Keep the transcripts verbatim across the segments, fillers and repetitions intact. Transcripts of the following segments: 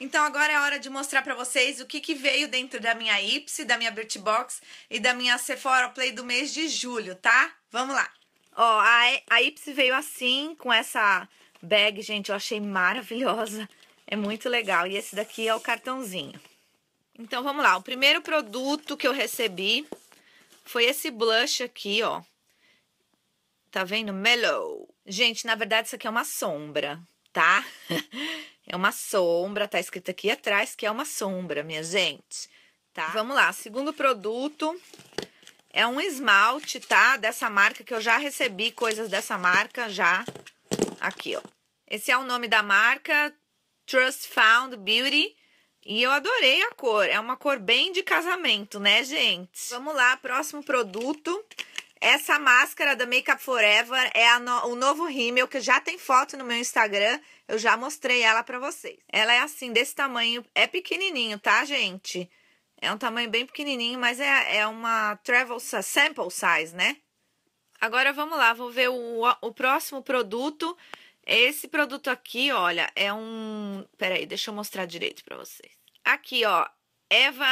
Então agora é hora de mostrar pra vocês o que, que veio dentro da minha Ipsy, da minha Birchbox e da minha Sephora Play do mês de julho, tá? Vamos lá! Ó, a, a Ipsy veio assim, com essa bag, gente, eu achei maravilhosa, é muito legal. E esse daqui é o cartãozinho. Então vamos lá, o primeiro produto que eu recebi foi esse blush aqui, ó. Tá vendo? Mellow. Gente, na verdade isso aqui é uma sombra, tá? É uma sombra, tá escrito aqui atrás que é uma sombra, minha gente, tá? Vamos lá, segundo produto é um esmalte, tá? Dessa marca que eu já recebi coisas dessa marca já aqui, ó. Esse é o nome da marca, Trust Found Beauty, e eu adorei a cor, é uma cor bem de casamento, né, gente? Vamos lá, próximo produto. Essa máscara da Makeup Forever é a no, o novo rímel, que já tem foto no meu Instagram, eu já mostrei ela pra vocês. Ela é assim, desse tamanho, é pequenininho, tá, gente? É um tamanho bem pequenininho, mas é, é uma travel sample size, né? Agora vamos lá, vou ver o, o próximo produto. Esse produto aqui, olha, é um... Peraí, deixa eu mostrar direito pra vocês. Aqui, ó, Eva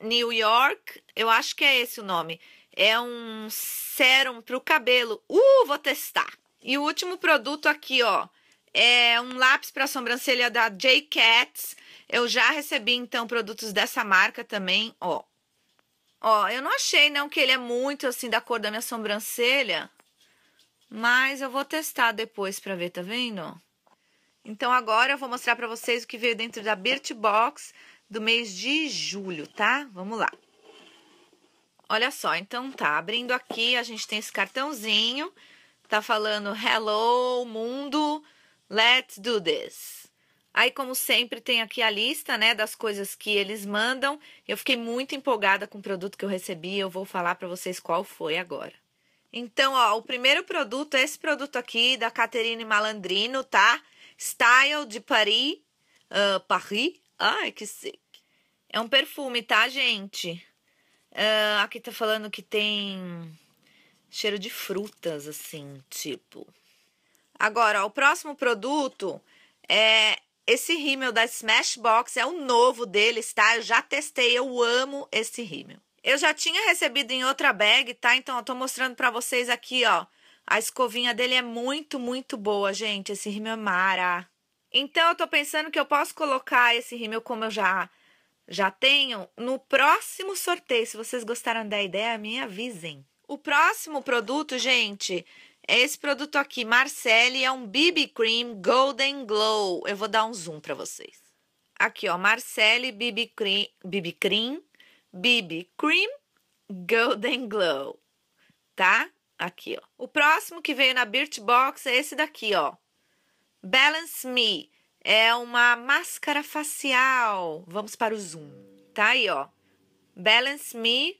New York, eu acho que é esse o nome. É um sérum pro cabelo. Uh, vou testar. E o último produto aqui, ó, é um lápis pra sobrancelha da J. Cats. Eu já recebi, então, produtos dessa marca também, ó. Ó, eu não achei, não, que ele é muito, assim, da cor da minha sobrancelha. Mas eu vou testar depois pra ver, tá vendo? Então, agora eu vou mostrar pra vocês o que veio dentro da Birchbox do mês de julho, tá? Vamos lá. Olha só, então tá, abrindo aqui, a gente tem esse cartãozinho, tá falando hello mundo, let's do this. Aí, como sempre, tem aqui a lista, né, das coisas que eles mandam. Eu fiquei muito empolgada com o produto que eu recebi, eu vou falar pra vocês qual foi agora. Então, ó, o primeiro produto é esse produto aqui, da Catherine Malandrino, tá? Style de Paris, uh, Paris, ai que seco. É um perfume, tá, gente? Uh, aqui tá falando que tem cheiro de frutas, assim, tipo. Agora, ó, o próximo produto é esse rímel da Smashbox, é o novo deles, tá? Eu já testei, eu amo esse rímel. Eu já tinha recebido em outra bag, tá? Então, eu tô mostrando pra vocês aqui, ó. A escovinha dele é muito, muito boa, gente. Esse rímel é mara. Então, eu tô pensando que eu posso colocar esse rímel como eu já... Já tenho no próximo sorteio. Se vocês gostaram da ideia, me avisem. O próximo produto, gente, é esse produto aqui, Marcelli, é um B B Cream Golden Glow. Eu vou dar um zoom pra vocês. Aqui, ó, Marcelli B B Cream, B B Cream, B B Cream Golden Glow, tá? Aqui, ó. O próximo que veio na Birchbox é esse daqui, ó, Balance Me. É uma máscara facial. Vamos para o zoom. Tá aí, ó. Balance Me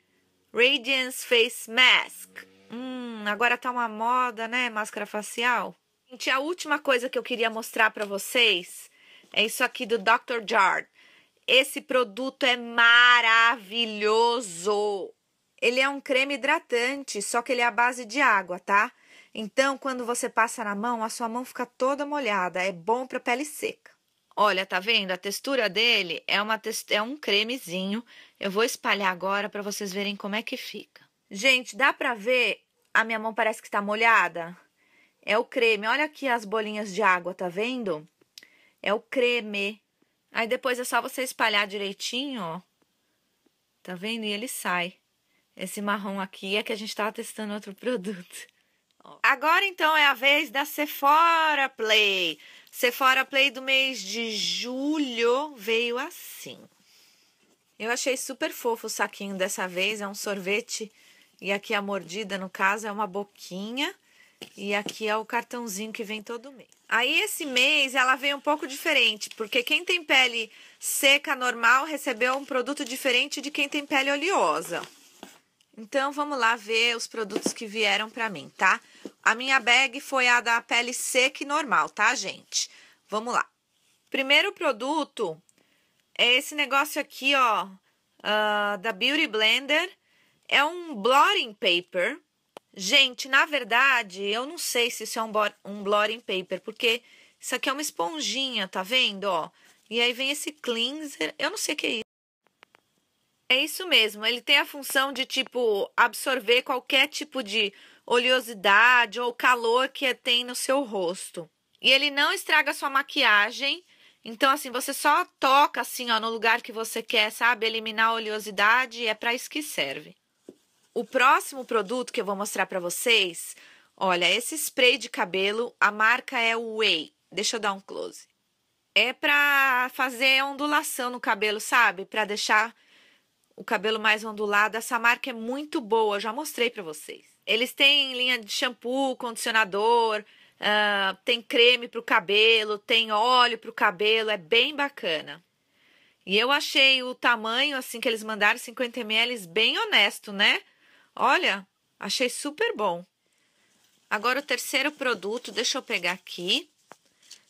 Radiance Face Mask. Hum, agora tá uma moda, né? Máscara facial. Gente, a última coisa que eu queria mostrar pra vocês é isso aqui do doutor Jart. Esse produto é maravilhoso. Ele é um creme hidratante, só que ele é à base de água, tá? Então, quando você passa na mão, a sua mão fica toda molhada. É bom pra pele seca. Olha, tá vendo? A textura dele é, uma text... é um cremezinho. Eu vou espalhar agora pra vocês verem como é que fica. Gente, dá pra ver? A minha mão parece que tá molhada. É o creme. Olha aqui as bolinhas de água, tá vendo? É o creme. Aí depois é só você espalhar direitinho, ó. Tá vendo? E ele sai. Esse marrom aqui é que a gente tava testando outro produto. Agora, então, é a vez da Sephora Play. Sephora Play do mês de julho veio assim. Eu achei super fofo o saquinho dessa vez, é um sorvete. E aqui a mordida, no caso, é uma boquinha. E aqui é o cartãozinho que vem todo mês. Aí, esse mês, ela veio um pouco diferente, porque quem tem pele seca normal recebeu um produto diferente de quem tem pele oleosa. Então, vamos lá ver os produtos que vieram pra mim, tá? A minha bag foi a da pele seca e normal, tá, gente? Vamos lá. Primeiro produto é esse negócio aqui, ó, uh, da Beauty Blender. É um blotting paper. Gente, na verdade, eu não sei se isso é um, um blotting paper, porque isso aqui é uma esponjinha, tá vendo, ó? E aí vem esse cleanser, eu não sei o que é isso. É isso mesmo, ele tem a função de, tipo, absorver qualquer tipo de oleosidade ou calor que tem no seu rosto. E ele não estraga sua maquiagem, então, assim, você só toca, assim, ó, no lugar que você quer, sabe? Eliminar a oleosidade, é pra isso que serve. O próximo produto que eu vou mostrar pra vocês, olha, esse spray de cabelo, a marca é o Way. Deixa eu dar um close. É pra fazer ondulação no cabelo, sabe? Pra deixar o cabelo mais ondulado. Essa marca é muito boa, eu já mostrei pra vocês. Eles têm linha de shampoo, condicionador, uh, tem creme pro cabelo, tem óleo pro cabelo, é bem bacana. E eu achei o tamanho, assim, que eles mandaram, cinquenta mililitros, bem honesto, né? Olha, achei super bom. Agora o terceiro produto, deixa eu pegar aqui.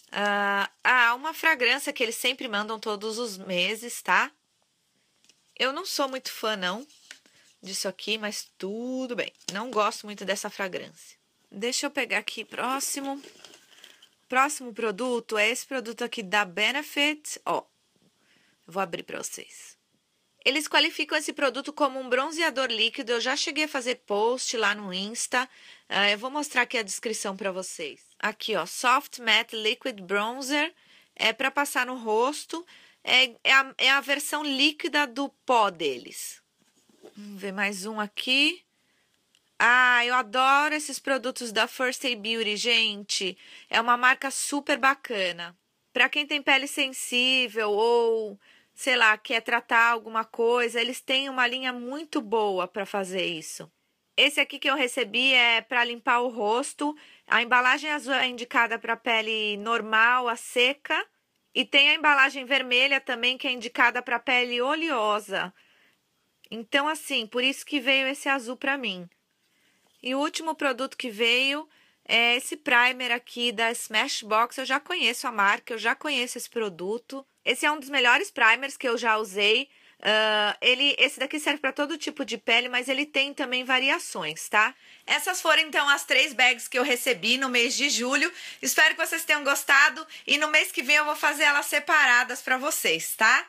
Uh, ah, uma fragrância que eles sempre mandam todos os meses, tá? Eu não sou muito fã, não, disso aqui, mas tudo bem. Não gosto muito dessa fragrância. Deixa eu pegar aqui próximo. Próximo produto é esse produto aqui da Benefit. Ó, vou abrir pra vocês. Eles qualificam esse produto como um bronzeador líquido. Eu já cheguei a fazer post lá no Insta. Uh, eu vou mostrar aqui a descrição pra vocês. Aqui, ó, Soft Matte Liquid Bronzer. É pra passar no rosto. É, é, a, é a versão líquida do pó deles. Vamos ver mais um aqui. Ah, eu adoro esses produtos da First Aid Beauty, gente. É uma marca super bacana. Pra quem tem pele sensível ou, sei lá, quer tratar alguma coisa, eles têm uma linha muito boa pra fazer isso. Esse aqui que eu recebi é pra limpar o rosto. A embalagem azul é indicada pra pele normal, a seca. E tem a embalagem vermelha também, que é indicada para pele oleosa. Então, assim, por isso que veio esse azul para mim. E o último produto que veio é esse primer aqui da Smashbox. Eu já conheço a marca, eu já conheço esse produto. Esse é um dos melhores primers que eu já usei. Uh, ele, esse daqui serve para todo tipo de pele, mas ele tem também variações, tá? Essas foram então as três bags que eu recebi no mês de julho. Espero que vocês tenham gostado e no mês que vem eu vou fazer elas separadas para vocês, tá?